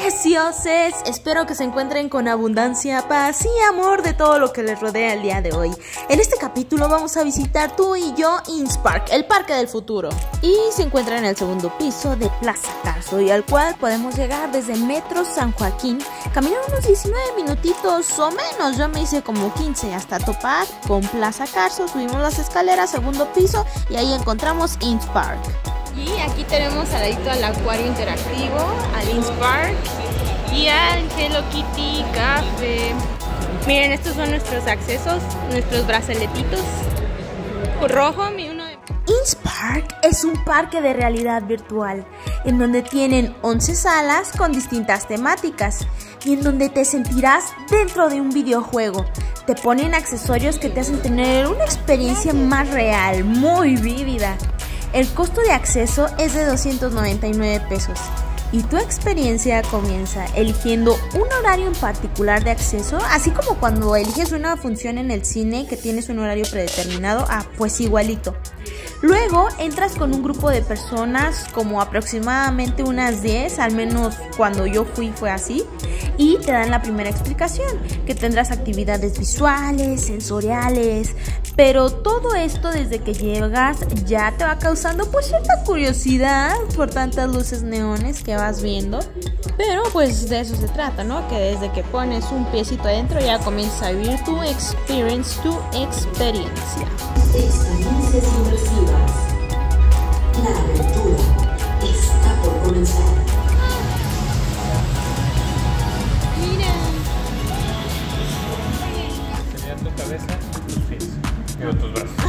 preciosos. Espero que se encuentren con abundancia, paz y amor de todo lo que les rodea el día de hoy. En este capítulo vamos a visitar tú y yo Inspark, el parque del futuro. Y se encuentra en el segundo piso de Plaza Carso, y al cual podemos llegar desde Metro San Joaquín. Caminar unos 19 minutitos o menos, yo me hice como 15 hasta topar con Plaza Carso. Subimos las escaleras, segundo piso, y ahí encontramos Inspark. Y aquí tenemos al ladito al acuario interactivo, al Inspark y al Angelo Kitty Café. Miren, estos son nuestros accesos, nuestros braceletitos. Rojo, mi uno de... Inspark es un parque de realidad virtual, en donde tienen 11 salas con distintas temáticas y en donde te sentirás dentro de un videojuego. Te ponen accesorios que te hacen tener una experiencia más real, muy vívida. El costo de acceso es de 299 pesos y tu experiencia comienza eligiendo un horario en particular de acceso, así como cuando eliges una función en el cine que tienes un horario predeterminado, pues igualito. Luego entras con un grupo de personas, como aproximadamente unas 10, al menos cuando yo fui fue así, y te dan la primera explicación, que tendrás actividades visuales, sensoriales, pero todo esto desde que llegas ya te va causando pues cierta curiosidad por tantas luces neones que vas viendo, pero pues de eso se trata, ¿no? Que desde que pones un piecito adentro ya comienzas a vivir tu experiencia. Experiencias inmersivas. La aventura está por comenzar. Mira. Serían tu cabeza y tus pies. Y tus brazos.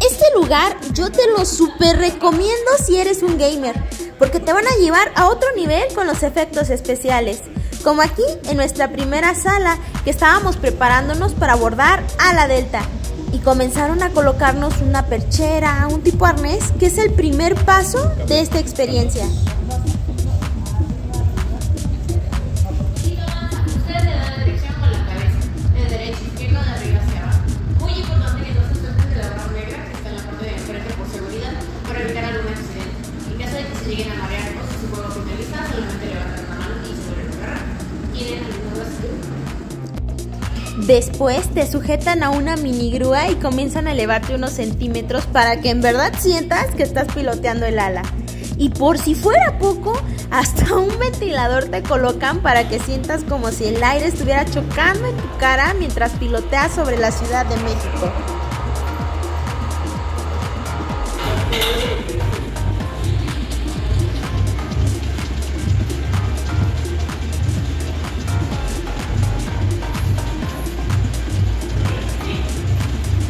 Este lugar yo te lo súper recomiendo si eres un gamer, porque te van a llevar a otro nivel con los efectos especiales. Como aquí en nuestra primera sala, que estábamos preparándonos para abordar a la Delta. Y comenzaron a colocarnos una perchera, un tipo arnés, que es el primer paso de esta experiencia. Después te sujetan a una mini grúa y comienzan a elevarte unos centímetros para que en verdad sientas que estás piloteando el ala. Y por si fuera poco, hasta un ventilador te colocan para que sientas como si el aire estuviera chocando en tu cara mientras piloteas sobre la Ciudad de México.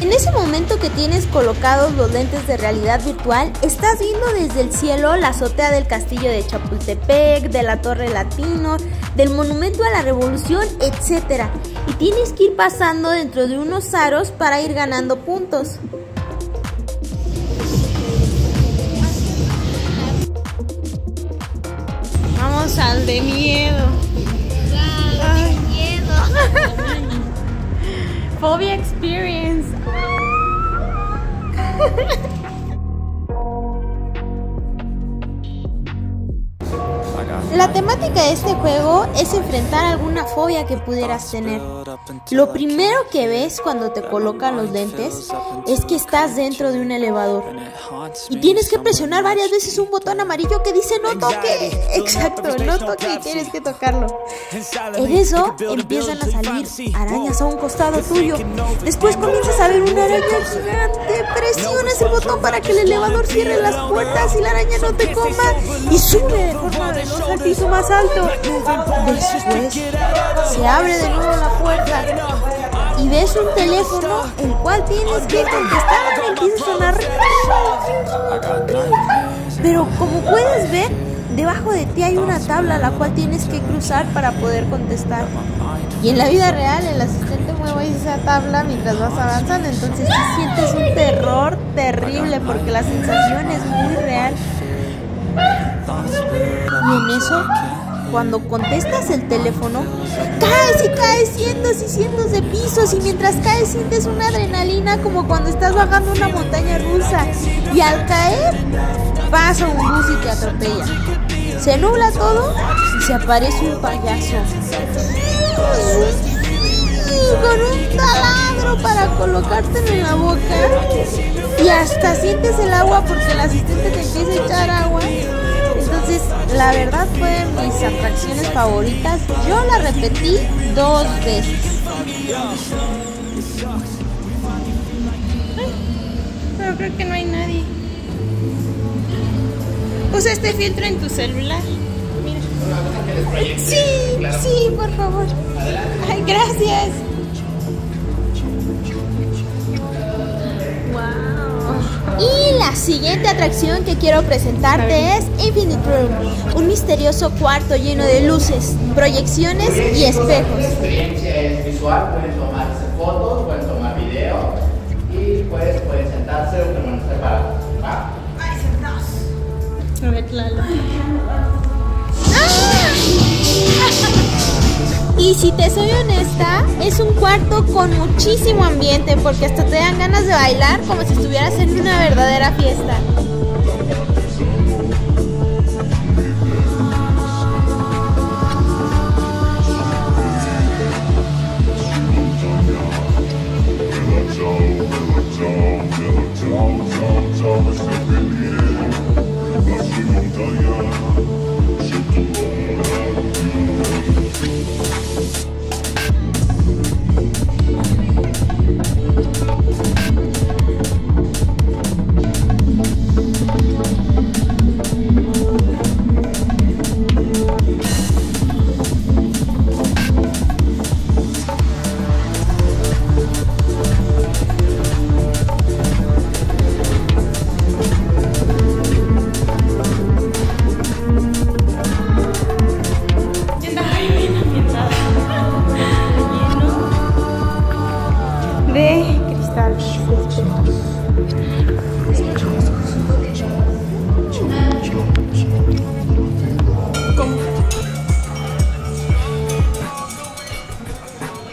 En ese momento que tienes colocados los lentes de realidad virtual, estás viendo desde el cielo la azotea del castillo de Chapultepec, de la Torre Latino, del Monumento a la Revolución, etc. Y tienes que ir pasando dentro de unos aros para ir ganando puntos. Vamos al de miedo. Ay, de miedo. Fobia Experience. La temática de este juego es enfrentar alguna fobia que pudieras tener. Lo primero que ves cuando te colocan los lentes es que estás dentro de un elevador y tienes que presionar varias veces un botón amarillo que dice no toque. Exacto, no toque, y tienes que tocarlo. En eso empiezan a salir arañas a un costado tuyo. Después comienzas a ver una araña gigante, presionas el botón para que el elevador cierre las puertas y la araña no te coma, y sube de forma veloz al piso más alto. Después se abre de nuevo la puerta y ves un teléfono el cual tienes que contestar y empieza a sonar. Pero como puedes ver, debajo de ti hay una tabla la cual tienes que cruzar para poder contestar. Y en la vida real el asistente mueve esa tabla mientras vas avanzando, entonces te sientes un terror terrible porque la sensación es muy real. Y en eso, cuando contestas el teléfono, caes y caes cientos y cientos de pisos, y mientras caes sientes una adrenalina como cuando estás bajando una montaña rusa, y al caer pasa un bus y te atropella. Se nubla todo y se aparece un payaso con un taladro para colocártelo en la boca, y hasta sientes el agua porque el asistente te empieza a echar agua. Entonces, la verdad fue mis atracciones favoritas. Yo la repetí 2 veces. Pero creo que no hay nadie. Usa este filtro en tu celular. Mira. Sí, por favor. Ay, gracias. Y la siguiente atracción que quiero presentarte es Infinite Room, un misterioso cuarto lleno de luces, proyecciones y espejos. La experiencia es visual, pueden tomarse fotos, pueden tomar video y pues pueden sentarse o permanecer parados. ¡Ay, sentados! A ver, claro. Y si te soy honesta, es un cuarto con muchísimo ambiente porque hasta te dan ganas de bailar como si estuvieras en una verdadera fiesta.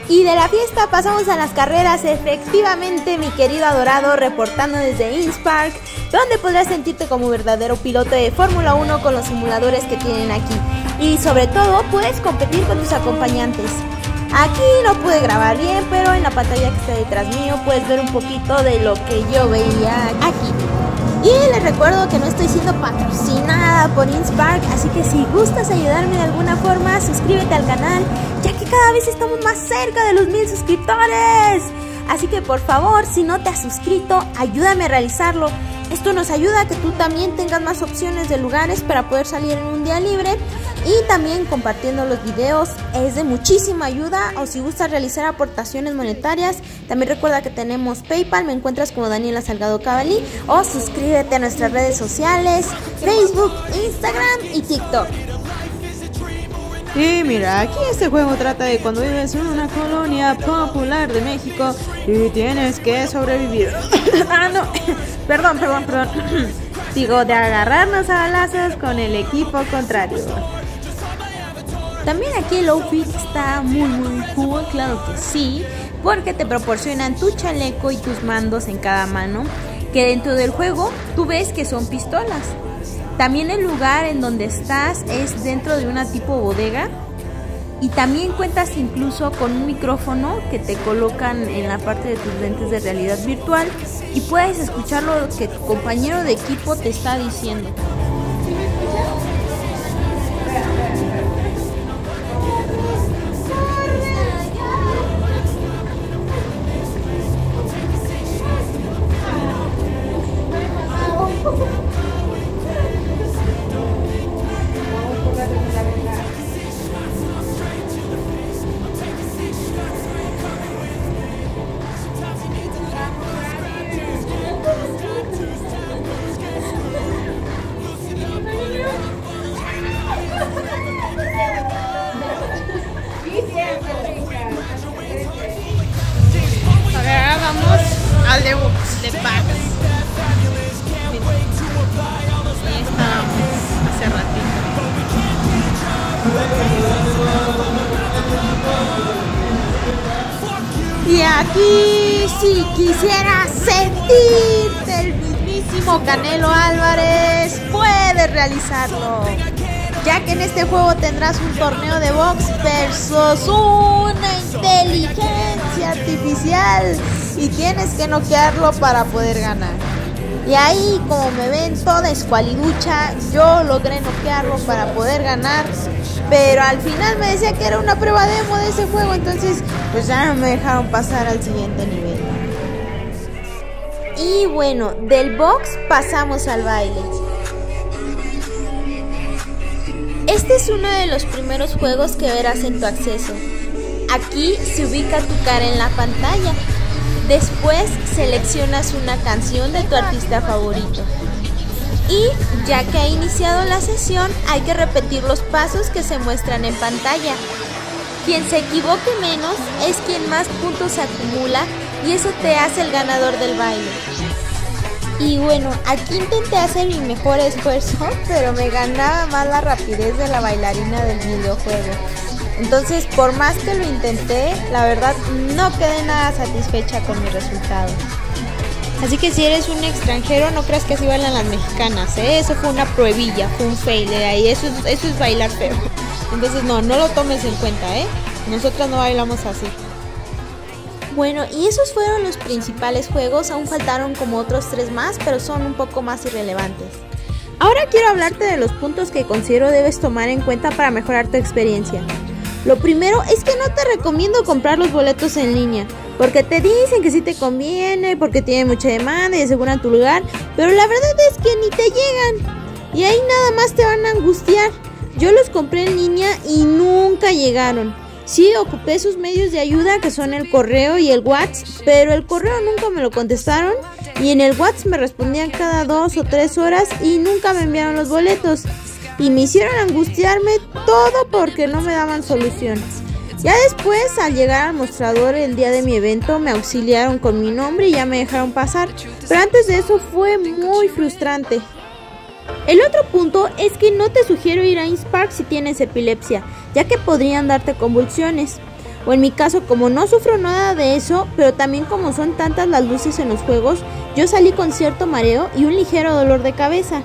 Y de la fiesta pasamos a las carreras, efectivamente mi querido adorado, reportando desde Inspark, donde podrás sentirte como un verdadero piloto de Fórmula 1 con los simuladores que tienen aquí. Y sobre todo puedes competir con tus acompañantes. Aquí no pude grabar bien, pero en la pantalla que está detrás mío puedes ver un poquito de lo que yo veía aquí. Y les recuerdo que no estoy siendo patrocinada por Inspark, así que si gustas ayudarme de alguna forma, suscríbete al canal, ya que cada vez estamos más cerca de los 1000 suscriptores. Así que por favor, si no te has suscrito, ayúdame a realizarlo. Esto nos ayuda a que tú también tengas más opciones de lugares para poder salir en un día libre. Y también compartiendo los videos es de muchísima ayuda. O si gustas realizar aportaciones monetarias, también recuerda que tenemos PayPal, me encuentras como Daniela Salgado Cabalí. O suscríbete a nuestras redes sociales, Facebook, Instagram y TikTok. Y mira, aquí este juego trata de cuando vives en una colonia popular de México y tienes que sobrevivir. Ah, no, perdón. Digo, de agarrarnos a balazos con el equipo contrario. También aquí el outfit está muy cool, claro que sí, porque te proporcionan tu chaleco y tus mandos en cada mano, que dentro del juego tú ves que son pistolas. También el lugar en donde estás es dentro de una tipo bodega y también cuentas incluso con un micrófono que te colocan en la parte de tus lentes de realidad virtual y puedes escuchar lo que tu compañero de equipo te está diciendo. Y aquí si quisieras sentirte el mismísimo Canelo Álvarez, puedes realizarlo. ya que en este juego tendrás un torneo de box versus una inteligencia artificial y tienes que noquearlo para poder ganar. Y ahí, como me ven toda escualiducha, yo logré noquearlo para poder ganar, pero al final me decía que era una prueba demo de ese juego, entonces pues ya no me dejaron pasar al siguiente nivel. Y bueno, del box pasamos al baile. Este es uno de los primeros juegos que verás en tu acceso. Aquí se ubica tu cara en la pantalla. Después seleccionas una canción de tu artista favorito. Y ya que ha iniciado la sesión, hay que repetir los pasos que se muestran en pantalla. Quien se equivoque menos es quien más puntos acumula y eso te hace el ganador del baile. Y bueno, aquí intenté hacer mi mejor esfuerzo, pero me ganaba más la rapidez de la bailarina del videojuego. Entonces, por más que lo intenté, la verdad no quedé nada satisfecha con mi resultado. Así que si eres un extranjero, no creas que así bailan las mexicanas, ¿eh? Eso fue una pruebilla, fue un fail de ahí, eso es bailar feo. Entonces no lo tomes en cuenta, ¿eh? Nosotros no bailamos así. Bueno, y esos fueron los principales juegos, aún faltaron como otros 3 más, pero son un poco más irrelevantes. Ahora quiero hablarte de los puntos que considero debes tomar en cuenta para mejorar tu experiencia. Lo primero es que no te recomiendo comprar los boletos en línea, porque te dicen que sí te conviene, porque tiene mucha demanda y aseguran tu lugar, pero la verdad es que ni te llegan y ahí nada más te van a angustiar. Yo los compré en línea y nunca llegaron. Sí, ocupé sus medios de ayuda que son el correo y el WhatsApp, pero el correo nunca me lo contestaron y en el WhatsApp me respondían cada 2 o 3 horas y nunca me enviaron los boletos. Y me hicieron angustiarme todo porque no me daban solución. Ya después, al llegar al mostrador el día de mi evento, me auxiliaron con mi nombre y ya me dejaron pasar. Pero antes de eso fue muy frustrante. El otro punto es que no te sugiero ir a Inspark si tienes epilepsia, ya que podrían darte convulsiones. O en mi caso, como no sufro nada de eso, pero también como son tantas las luces en los juegos, yo salí con cierto mareo y un ligero dolor de cabeza.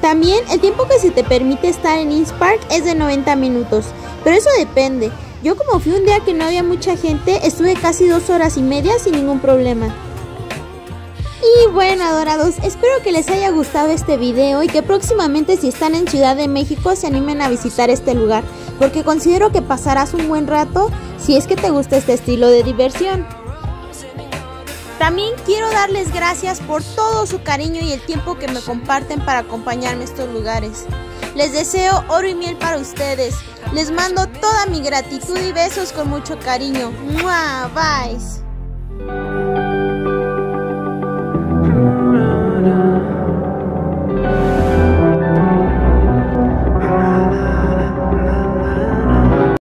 También el tiempo que se te permite estar en Inspark es de 90 minutos, pero eso depende. Yo como fui un día que no había mucha gente, estuve casi 2 horas y media sin ningún problema. Y bueno, adorados, espero que les haya gustado este video y que próximamente si están en Ciudad de México se animen a visitar este lugar, porque considero que pasarás un buen rato si es que te gusta este estilo de diversión. También quiero darles gracias por todo su cariño y el tiempo que me comparten para acompañarme a estos lugares. Les deseo oro y miel para ustedes. Les mando toda mi gratitud y besos con mucho cariño. ¡Mua! Bye.